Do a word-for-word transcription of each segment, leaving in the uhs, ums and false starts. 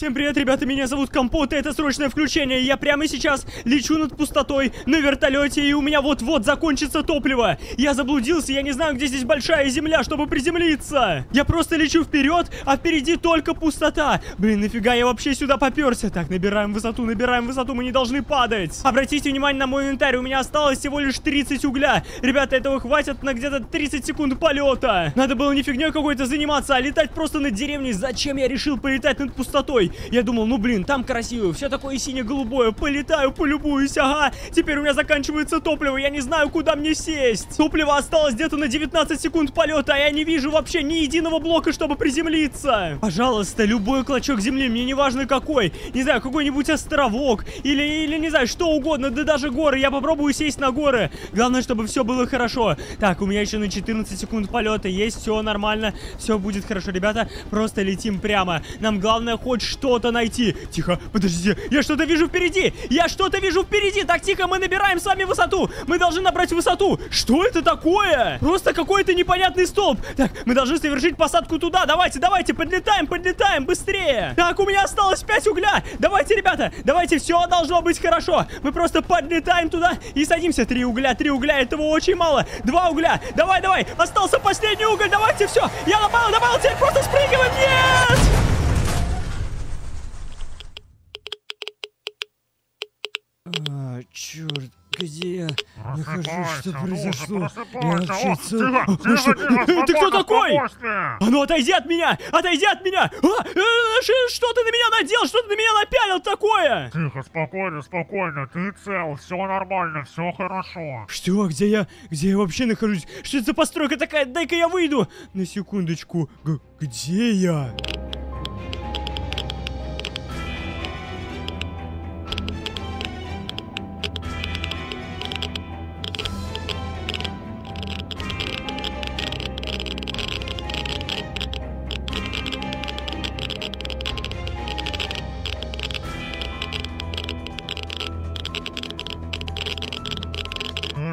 Всем привет, ребята, меня зовут Компот, и это срочное включение. Я прямо сейчас лечу над пустотой на вертолете, и у меня вот-вот закончится топливо. Я заблудился, я не знаю, где здесь большая земля, чтобы приземлиться. Я просто лечу вперед, а впереди только пустота. Блин, нафига я вообще сюда попёрся? Так, набираем высоту, набираем высоту, мы не должны падать. Обратите внимание на мой инвентарь, у меня осталось всего лишь тридцать угля. Ребята, этого хватит на где-то тридцать секунд полета. Надо было не фигнёй какой-то заниматься, а летать просто над деревней. Зачем я решил полетать над пустотой? Я думал, ну блин, там красиво, все такое сине-голубое, полетаю, полюбуюсь, ага, теперь у меня заканчивается топливо, я не знаю, куда мне сесть. Топливо осталось где-то на девятнадцать секунд полета, а я не вижу вообще ни единого блока, чтобы приземлиться. Пожалуйста, любой клочок земли, мне не важно какой, не знаю, какой-нибудь островок, или, или не знаю, что угодно, да даже горы, я попробую сесть на горы, главное, чтобы все было хорошо. Так, у меня еще на четырнадцать секунд полета есть, все нормально, все будет хорошо, ребята, просто летим прямо, нам главное хоть что что-то найти. Тихо, подождите, я что-то вижу впереди, я что-то вижу впереди. Так, тихо, мы набираем с вами высоту, мы должны набрать высоту. Что это такое? Просто какой-то непонятный столб. Так, мы должны совершить посадку туда, давайте, давайте, подлетаем, подлетаем, быстрее. Так, у меня осталось пять угля, давайте, ребята, давайте, все должно быть хорошо. Мы просто подлетаем туда и садимся. Три угля, три угля, этого очень мало. Два угля, давай, давай, остался последний уголь, давайте, все, я напал, напал, теперь просто спрыгиваем, нет! Черт, где я нахожусь? Что произошло? Я вообще цел... О, ты, что? Ты кто такой? А ну отойди от меня! Отойди от меня! А, э, что ты на меня надел? Что ты на меня напялил такое? Тихо, спокойно, спокойно. Ты цел, все нормально, все хорошо. Что? Где я? Где я вообще нахожусь? Что это за постройка такая? Дай-ка я выйду. На секундочку. Г- где я?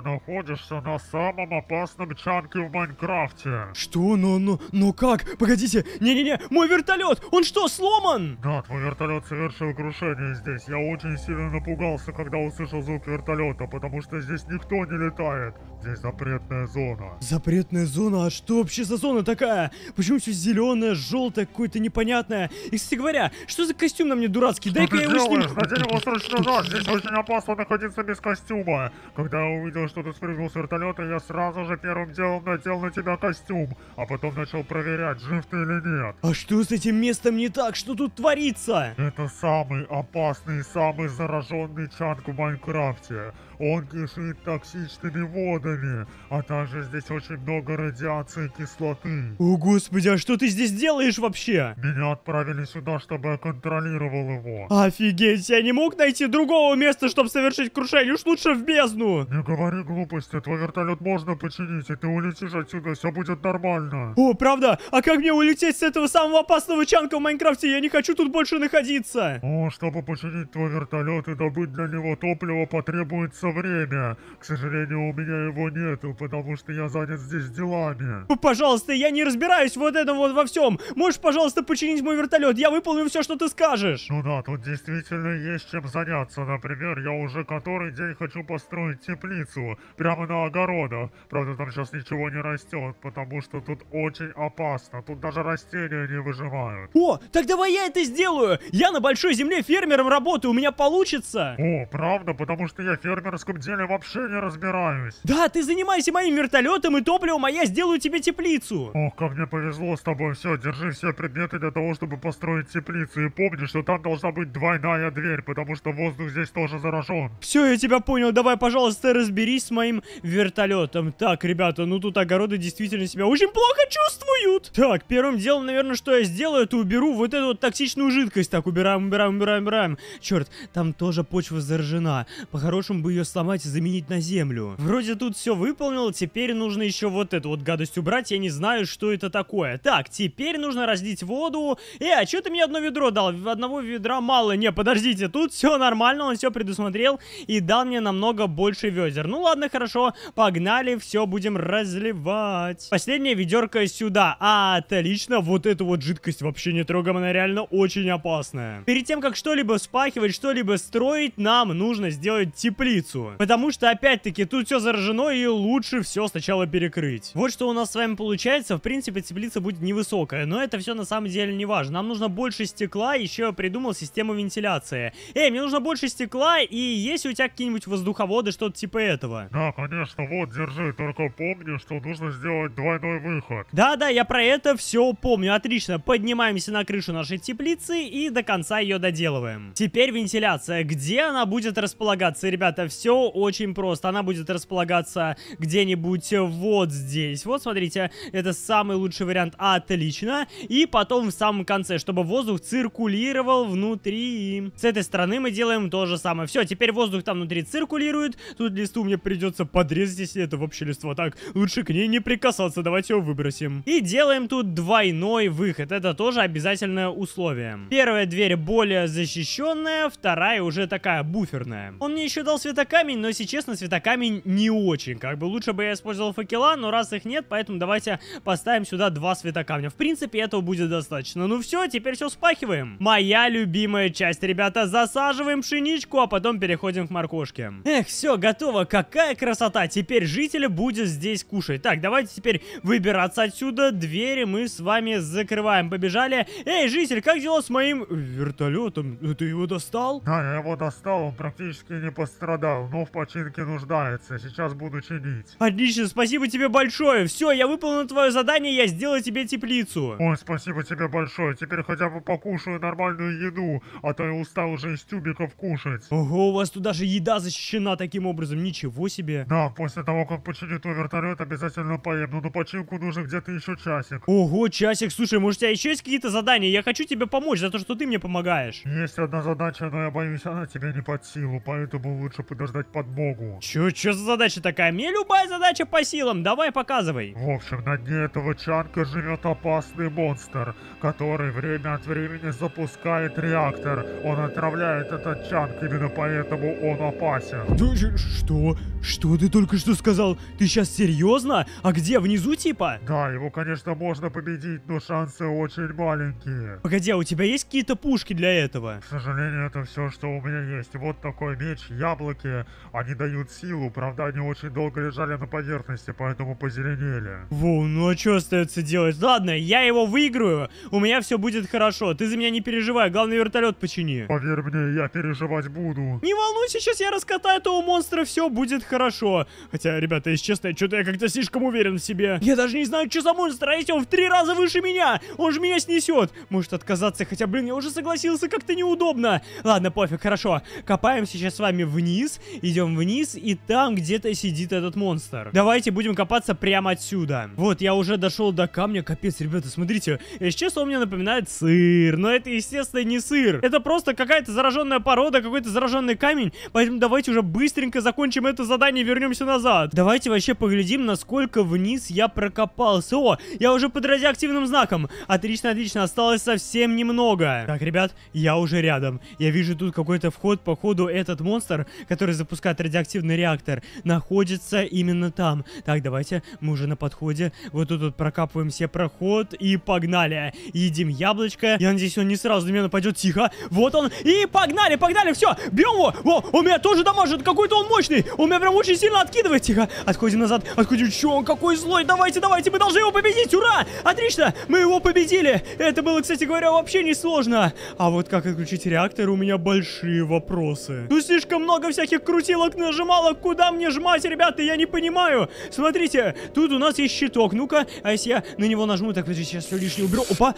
Находишься на самом опасном чанке в Майнкрафте. Что? Ну, ну, ну как? Погодите, не-не-не, мой вертолет, он что, сломан? Да, твой вертолет совершил крушение здесь. Я очень сильно напугался, когда услышал звук вертолета, потому что здесь никто не летает. Здесь запретная зона. Запретная зона? А что вообще за зона такая? Почему все зеленое, желтое, какое-то непонятное? И, кстати говоря, что за костюм на мне дурацкий? Дай-ка я его сниму. Надень его срочно назад. Здесь очень опасно находиться без костюма. Когда я увидел, что ты спрыгнул с вертолета, я сразу же первым делом надел на тебя костюм, а потом начал проверять, жив ты или нет. А что с этим местом не так? Что тут творится? Это самый опасный, самый зараженный чанк в Майнкрафте. Он кишит токсичными водами, а также здесь очень много радиации и кислоты. О, господи, а что ты здесь делаешь вообще? Меня отправили сюда, чтобы я контролировал его. Офигеть, я не мог найти другого места, чтобы совершить крушение, уж лучше в бездну. Не говори глупости, твой вертолет можно починить, и ты улетишь отсюда, все будет нормально. О, правда? А как мне улететь с этого самого опасного чанка в Майнкрафте? Я не хочу тут больше находиться. О, чтобы починить твой вертолет и добыть для него топливо, потребуется время. К сожалению, у меня его нету, потому что я занят здесь делами. Пожалуйста, я не разбираюсь в вот этом вот во всем. Можешь, пожалуйста, починить мой вертолет? Я выполню все, что ты скажешь. Ну да, тут действительно есть чем заняться. Например, я уже который день хочу построить теплицу прямо на огородах. Правда, там сейчас ничего не растет, потому что тут очень опасно. Тут даже растения не выживают. О, так давай я это сделаю. Я на большой земле фермером работаю, у меня получится. О, правда? Потому что я фермер в этом деле вообще не разбираюсь. Да, ты занимайся моим вертолетом и топливом, а я сделаю тебе теплицу. Ох, как мне повезло с тобой. Все, держи все предметы для того, чтобы построить теплицу. И помни, что там должна быть двойная дверь, потому что воздух здесь тоже заражен. Все, я тебя понял. Давай, пожалуйста, разберись с моим вертолетом. Так, ребята, ну тут огороды действительно себя очень плохо чувствуют. Так, первым делом, наверное, что я сделаю, это уберу вот эту вот токсичную жидкость. Так, убираем, убираем, убираем, убираем. Черт, там тоже почва заражена. По-хорошему бы ее сломать и заменить на землю. Вроде тут все выполнил, теперь нужно еще вот эту вот гадость убрать, я не знаю, что это такое. Так, теперь нужно разлить воду. Э, а что ты мне одно ведро дал? Одного ведра мало. Не, подождите, тут все нормально, он все предусмотрел и дал мне намного больше ведер. Ну ладно, хорошо. Погнали, все будем разливать. Последняя ведерко сюда. А, отлично, вот эту вот жидкость вообще не трогаем, она реально очень опасная. Перед тем, как что-либо вспахивать, что-либо строить, нам нужно сделать теплицу. Потому что, опять-таки, тут все заражено, и лучше все сначала перекрыть. Вот что у нас с вами получается. В принципе, теплица будет невысокая, но это все на самом деле не важно. Нам нужно больше стекла, еще я придумал систему вентиляции. Эй, мне нужно больше стекла, и есть у тебя какие-нибудь воздуховоды, что-то типа этого? Да, конечно, вот, держи, только помни, что нужно сделать двойной выход. Да-да, я про это все помню, отлично. Поднимаемся на крышу нашей теплицы и до конца ее доделываем. Теперь вентиляция. Где она будет располагаться, ребята? Все очень просто. Она будет располагаться где-нибудь вот здесь. Вот, смотрите, это самый лучший вариант. Отлично. И потом в самом конце, чтобы воздух циркулировал внутри. С этой стороны мы делаем то же самое. Все, теперь воздух там внутри циркулирует. Тут листу мне придется подрезать, если это вообще листва. Так, лучше к ней не прикасаться. Давайте его выбросим. И делаем тут двойной выход. Это тоже обязательное условие. Первая дверь более защищенная, вторая уже такая буферная. Он мне еще дал светокамень, но, если честно, светокамень не очень. Как бы лучше бы я использовал факела, но раз их нет, поэтому давайте поставим сюда два светокамня. В принципе, этого будет достаточно. Ну все, теперь все вспахиваем. Моя любимая часть, ребята. Засаживаем пшеничку, а потом переходим к моркошке. Эх, все, готово. Какая красота. Теперь жители будет здесь кушать. Так, давайте теперь выбираться отсюда. Двери мы с вами закрываем. Побежали. Эй, житель, как дела с моим вертолетом? Ты его достал? Да, я его достал. Он практически не пострадал, но в починке нуждается. Сейчас буду чинить. Отлично, спасибо тебе большое. Все, я выполнил твое задание, я сделаю тебе теплицу. Ой, спасибо тебе большое. Теперь хотя бы покушаю нормальную еду, а то я устал уже из тюбиков кушать. Ого, у вас тут даже еда защищена таким образом. Ничего себе. Да, после того, как починю твой вертолет, обязательно поем. Но на починку нужен где-то еще часик. Ого, часик. Слушай, может, у тебя еще есть какие-то задания? Я хочу тебе помочь за то, что ты мне помогаешь. Есть одна задача, но я боюсь, она тебе не под силу, поэтому лучше подождать подмогу. Че, че за задача такая? Мне любая задача по силам. Давай, показывай. В общем, на дне этого чанка живет опасный монстр, который время от времени запускает реактор. Он отравляет этот чанк, именно поэтому он опасен. Ты что? Что ты только что сказал? Ты сейчас серьезно? А где? Внизу типа? Да, его, конечно, можно победить, но шансы очень маленькие. Погоди, а у тебя есть какие-то пушки для этого? К сожалению, это все, что у меня есть. Вот такой меч, яблоки. Они дают силу, правда, они очень долго лежали на поверхности, поэтому позеленели. Воу, ну а что остается делать? Ладно, я его выиграю, у меня все будет хорошо. Ты за меня не переживай, главное вертолет почини. Поверь мне, я переживать буду. Не волнуйся, сейчас я раскатаю этого монстра, все будет хорошо. Хотя, ребята, если честно, что-то я как-то слишком уверен в себе. Я даже не знаю, что за монстр, а если он в три раза выше меня, он же меня снесет. Может отказаться, хотя, блин, я уже согласился, как-то неудобно. Ладно, пофиг, хорошо. Копаем сейчас с вами вниз, идем вниз, и там где-то сидит этот монстр. Давайте будем копаться прямо отсюда. Вот, я уже дошел до камня, капец, ребята, смотрите. Если честно, он мне напоминает сыр, но это, естественно, не сыр. Это просто какая-то зараженная порода, какой-то зараженный камень, поэтому давайте уже быстренько закончим это задание и вернемся назад. Давайте вообще поглядим, насколько вниз я прокопался. О, я уже под радиоактивным знаком. Отлично, отлично, осталось совсем немного. Так, ребят, я уже рядом. Я вижу тут какой-то вход, походу этот монстр, который запускает радиоактивный реактор, находится именно там. Так, давайте, мы уже на подходе. Вот тут вот прокапываем все проход и погнали. Едим яблочко. Я надеюсь, он не сразу на меня нападет. Тихо. Вот он. И погнали, погнали, все. Бьем его. О, он меня тоже дамажит. Какой-то он мощный. Он меня прям очень сильно откидывает. Тихо. Отходим назад. Отходим. Че, он какой злой. Давайте, давайте. Мы должны его победить. Ура. Отлично. Мы его победили. Это было, кстати говоря, вообще не сложно. А вот как отключить реактор, у меня большие вопросы. Тут слишком много всяких крутилок, нажималок. Куда мне жмать, ребята? Я не понимаю. Смотрите. Тут у нас есть щиток. Ну-ка. А если я на него нажму, так, подожди, сейчас все лишнее уберу. Опа.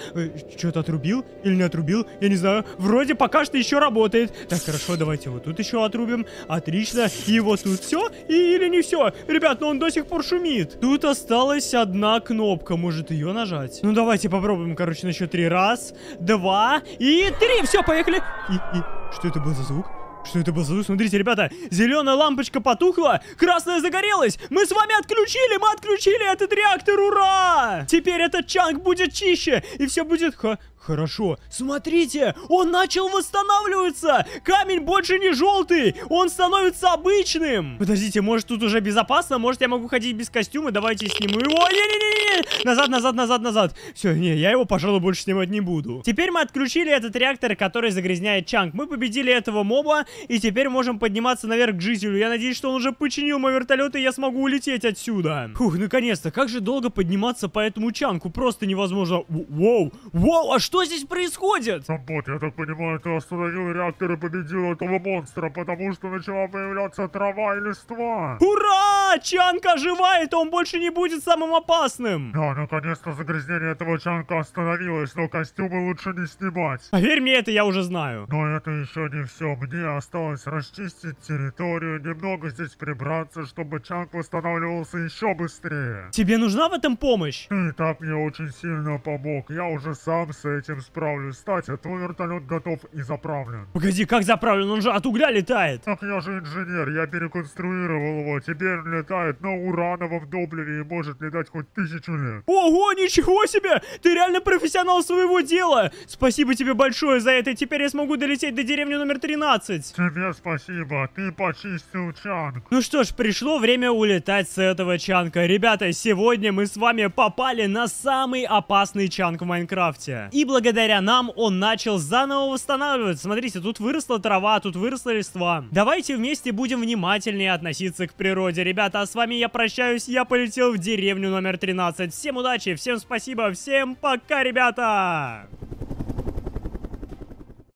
Что-то отрубил или не отрубил? Я не знаю. Вроде пока что еще работает. Так, хорошо, давайте вот тут еще отрубим. Отлично. И вот тут все. И, или не все. Ребят, но он до сих пор шумит. Тут осталась одна кнопка. Может ее нажать? Ну, давайте попробуем, короче, на счет три. Раз, два и три. Все, поехали. И, и... Что это был за звук? Что это было? Смотрите, ребята, зеленая лампочка потухла, красная загорелась. Мы с вами отключили, мы отключили этот реактор, ура! Теперь этот чанк будет чище, и все будет... Хорошо, смотрите, он начал восстанавливаться, камень больше не желтый, он становится обычным. Подождите, может тут уже безопасно, может я могу ходить без костюма, давайте сниму его. Не-не-не-не, назад, назад, назад, назад. Все, не, я его, пожалуй, больше снимать не буду. Теперь мы отключили этот реактор, который загрязняет Чанг, мы победили этого моба и теперь можем подниматься наверх к жителю. Я надеюсь, что он уже починил мой вертолет и я смогу улететь отсюда. Фух, наконец-то, как же долго подниматься по этому Чангу, просто невозможно. Воу, воу, а что? Что здесь происходит? Компот, я так понимаю, ты остановил реактор и победил этого монстра, потому что начала появляться трава и листва. Ура! Чанг оживает, он больше не будет самым опасным. Да, наконец-то загрязнение этого Чанга остановилось, но костюмы лучше не снимать. Поверь мне, это я уже знаю. Но это еще не все. Мне осталось расчистить территорию, немного здесь прибраться, чтобы Чанг восстанавливался еще быстрее. Тебе нужна в этом помощь? Ты так мне очень сильно помог. Я уже сам с этим этим справлюсь. Кстати, твой вертолет готов и заправлен. Погоди, как заправлен? Он же от угля летает. Так я же инженер, я переконструировал его. Теперь он летает на урановом топливе и может летать хоть тысячу лет. Ого, ничего себе! Ты реально профессионал своего дела! Спасибо тебе большое за это, теперь я смогу долететь до деревни номер тринадцать. Тебе спасибо, ты почистил Чанг. Ну что ж, пришло время улетать с этого Чанга. Ребята, сегодня мы с вами попали на самый опасный Чанг в Майнкрафте. И благодаря нам он начал заново восстанавливаться. Смотрите, тут выросла трава, тут выросла листва. Давайте вместе будем внимательнее относиться к природе. Ребята, а с вами я прощаюсь. Я полетел в деревню номер тринадцать. Всем удачи, всем спасибо, всем пока, ребята!